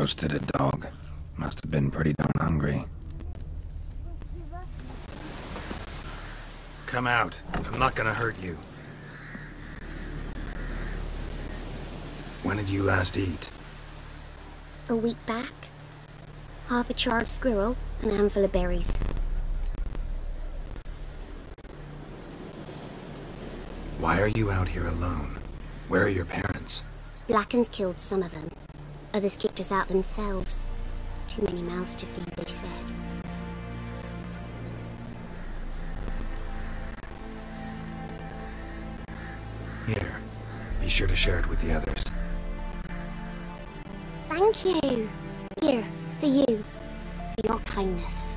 Roasted a dog. Must have been pretty darn hungry. Come out. I'm not gonna hurt you. When did you last eat? A week back. Half a charred squirrel and a handful of berries. Why are you out here alone? Where are your parents? Blacken's killed some of them. Others kicked us out themselves. Too many mouths to feed, they said. Here. Be sure to share it with the others. Thank you. Here, for you. For your kindness.